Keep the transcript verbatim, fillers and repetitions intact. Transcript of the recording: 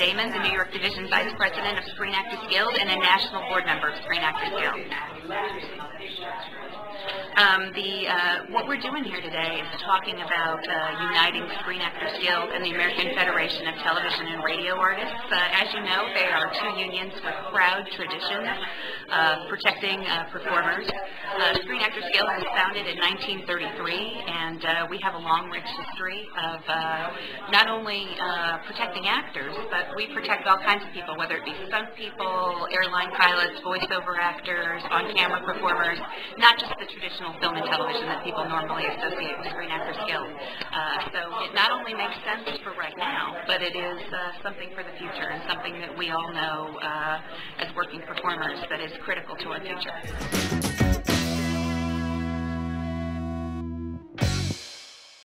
Damon, the New York Division Vice President of Screen Actors Guild and a National Board Member of Screen Actors Guild. Um, the, uh, what we're doing here today is talking about uh, uniting Screen Actors Guild and the American Federation of Television and Radio Artists. Uh, as you know, they are two unions with proud traditions uh, protecting uh, performers. Uh, Screen Actors Guild was founded in nineteen thirty-three, and uh, we have a long, rich history of uh, not only uh, protecting actors, but we protect all kinds of people, whether it be stunt people, airline pilots, voiceover actors, on-camera performers, not just the traditional film and television that people normally associate with Screen Actors Guild. Uh, so it not only makes sense for right now, but it is uh, something for the future and something that we all know uh, as working performers that is critical to our future.